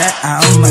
that out on my